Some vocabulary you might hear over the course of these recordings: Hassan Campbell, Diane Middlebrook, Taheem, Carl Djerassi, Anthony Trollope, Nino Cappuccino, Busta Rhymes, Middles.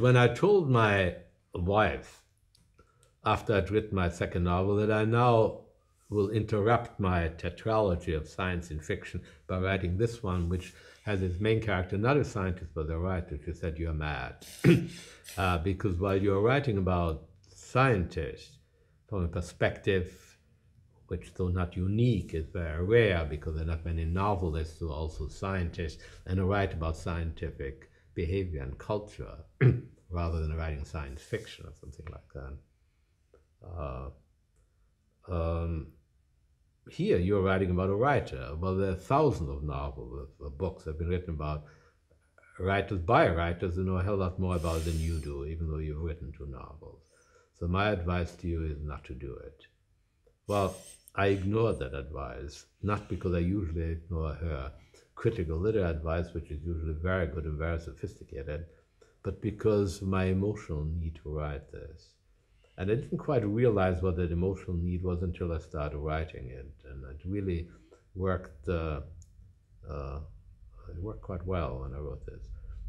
When I told my wife, after I'd written my second novel, that I now will interrupt my tetralogy of science and fiction by writing this one, which has its main character, another scientist but a writer, she said, "You're mad." Because while you're writing about scientists from a perspective which, though not unique, is very rare because there are not many novelists who are also scientists and who write about scientific behavior and culture rather than writing science fiction or something like that. Here you're writing about a writer. Well, there are thousands of novels, books that have been written about writers by writers who know a hell lot more about it than you do, even though you've written two novels. So my advice to you is not to do it. Well, I ignored that advice, not because I usually ignore her critical literary advice, which is usually very good and very sophisticated, but because my emotional need to write this. And I didn't quite realize what that emotional need was until I started writing it, and it really worked. It worked quite well when I wrote this.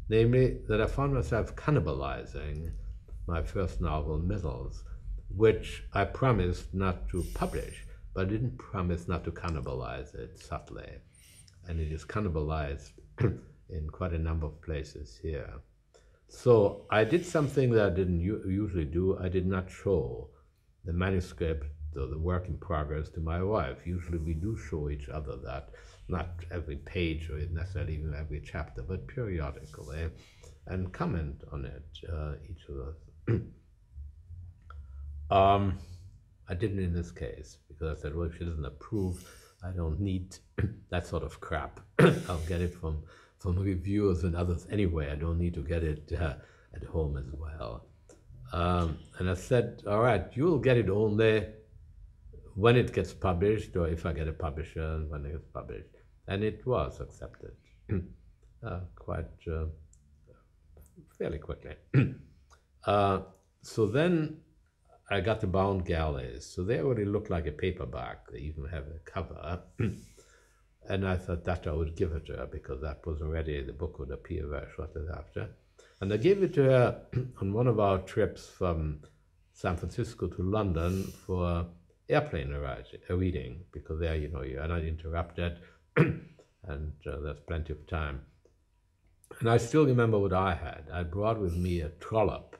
Namely, that I found myself cannibalizing my first novel, Middles, which I promised not to publish, but I didn't promise not to cannibalize it subtly. And it is cannibalized in quite a number of places here. So I did something that I didn't usually do. I did not show the manuscript or the work in progress to my wife. Usually we do show each other that, not every page or necessarily even every chapter, but periodically, and comment on it, each of us. I didn't in this case, because I said, well, if she doesn't approve, I don't need that sort of crap. I'll get it from reviewers and others anyway. I don't need to get it at home as well. And I said, all right, you'll get it only when it gets published, or if I get a publisher, and when it gets published. And it was accepted fairly quickly. So then I got to bound galleys. So they already looked like a paperback. They even have a cover. And I thought that I would give it to her, because that was already, the book would appear very shortly after. And I gave it to her on one of our trips from San Francisco to London for airplane reading, because there, you know, you are not interrupted, and there's plenty of time. And I still remember what I had. I brought with me a Trollope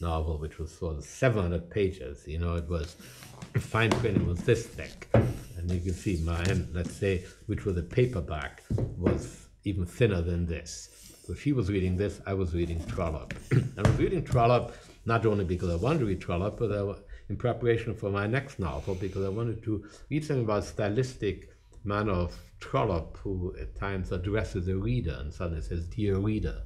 novel, which was sort of 700 pages. You know, it was fine print, it was this thick. And you can see mine, let's say, which was a paperback, was even thinner than this. So she was reading this, I was reading Trollope. I was reading Trollope not only because I wanted to read Trollope, but in preparation for my next novel, because I wanted to read something about stylistic manner of Trollope, who at times addresses a reader and suddenly says, "Dear reader."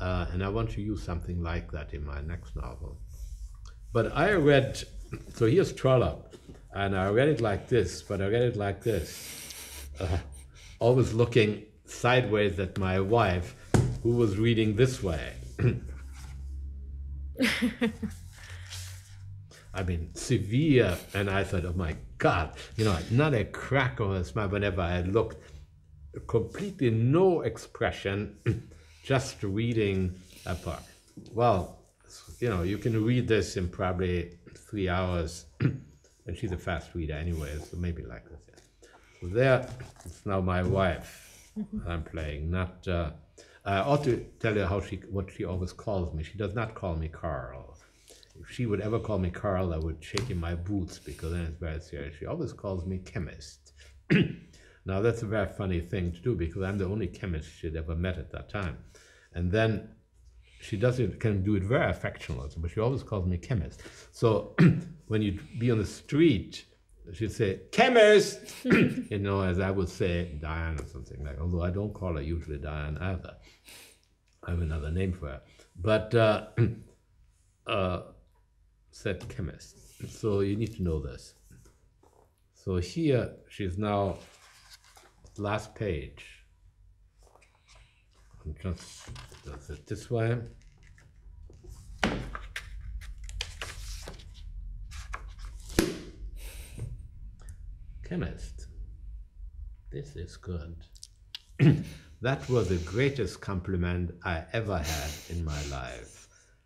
And I want to use something like that in my next novel. But I read, so here's Trollope, and I read it like this, but I read it like this, always looking sideways at my wife, who was reading this way. I mean, severe, and I thought, oh my God, you know, not a crack or a smile whenever I looked. Completely no expression, just reading a book. Well, you know, you can read this in probably 3 hours, and she's a fast reader anyway, so maybe like this. So there, it's now my wife I'm playing, not, I ought to tell her how what she always calls me. She does not call me Carl. If she would ever call me Carl, I would shake in my boots, because then it's very serious. She always calls me chemist. Now that's a very funny thing to do, because I'm the only chemist she'd ever met at that time. And then she can do it very affectionately, but she always calls me chemist. So when you'd be on the street, she'd say, "Chemist!" You know, as I would say, Diane or something like, although I don't call her usually Diane either. I have another name for her. But said chemist. So you need to know this. So here, she's now, last page. I'm just does it this way. Chemist. This is good. That was the greatest compliment I ever had in my life.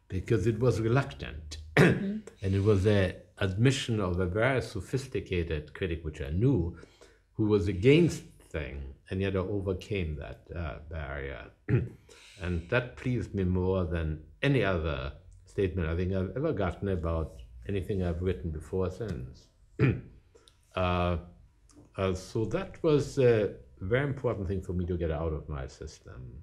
because it was reluctant. And it was an admission of a very sophisticated critic, which I knew, who was against thing, and yet I overcame that barrier. And that pleased me more than any other statement I think I've ever gotten about anything I've written before or since. So that was a very important thing for me to get out of my system.